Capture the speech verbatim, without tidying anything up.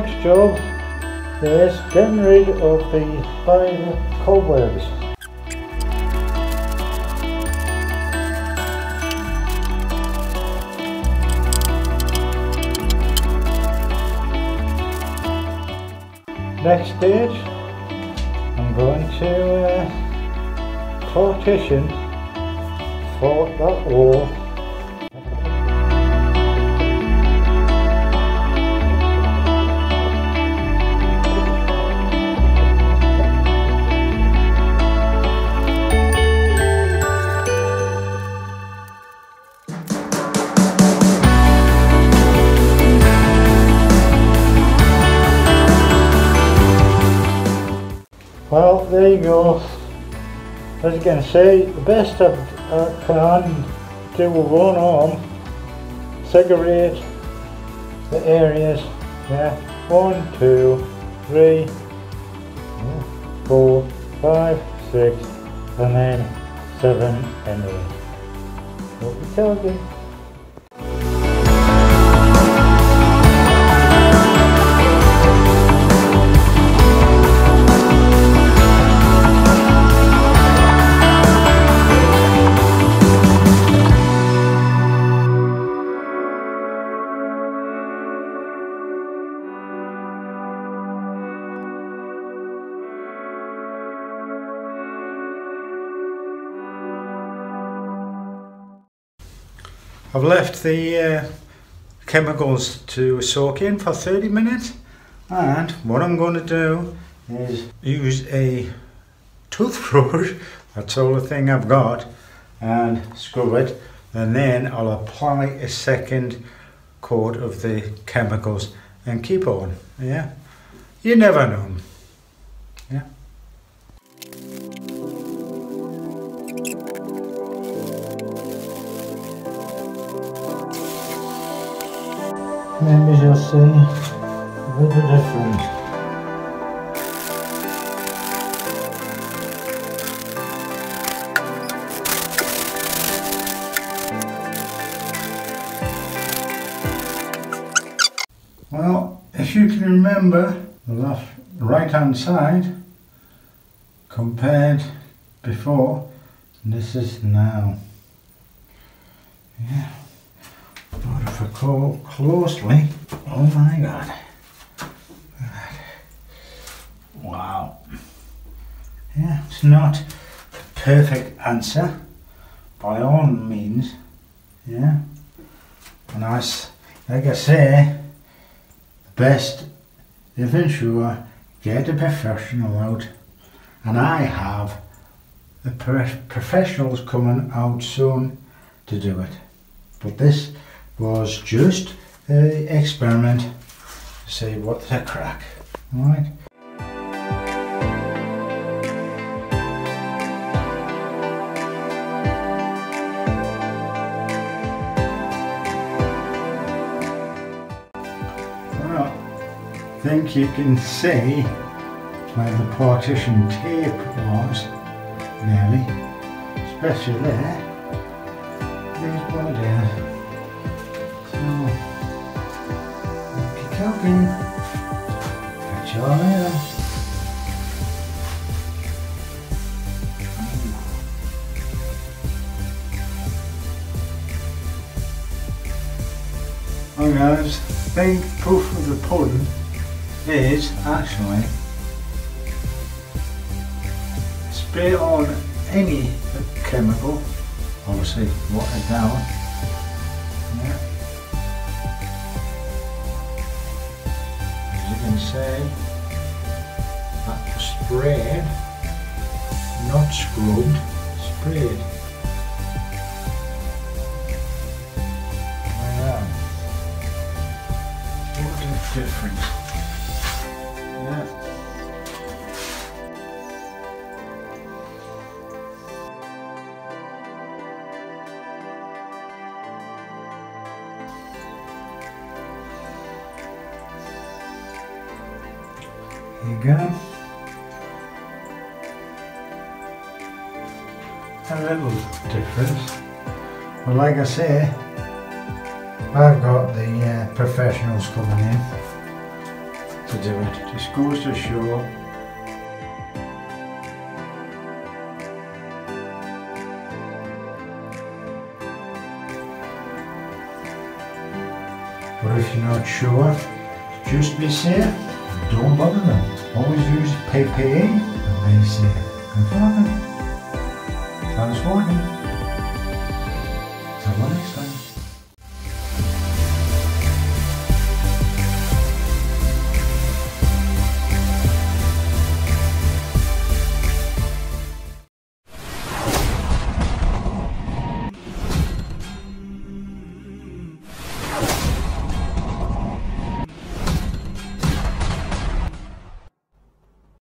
next job is getting rid of the fine cobwebs. Next stage, I'm going to uh, partition for that wall. Well, there you go. As you can see, the best I uh, can do with one arm, segregate the areas. Yeah, one, two, three, four, five, six, and then seven and eight. What we told you. I've left the uh, chemicals to soak in for thirty minutes, and what I'm going to do is use a toothbrush, that's all the thing I've got, and scrub it, and then I'll apply a second coat of the chemicals and keep on. Yeah, you never know. Yeah. Maybe you'll see a bit of difference. Well, if you can remember the left right hand side compared before, this is now. Yeah. But if I go closely, oh my god. Wow. Yeah, it's not the perfect answer, by all means. Yeah. And I, like I say, the best is ensure get a professional out. And I have the professionals coming out soon to do it. But this was just an experiment to see what's the crack. All right. Well, I think you can see where the partition tape was, nearly, especially there. There's one there. Okay. Catch you all later. Well guys, big proof of the pudding is actually spray on any chemical, obviously water down. Yeah. Say that was sprayed, not scrubbed, sprayed. Wow, what a difference. There you go. A little difference. But like I say, I've got the uh, professionals coming in. to do it. Just goes to show . But if you're not sure, just be safe, don't bother them. Always use P P E and be safe. Good for them. Thanks for watching. Till next time.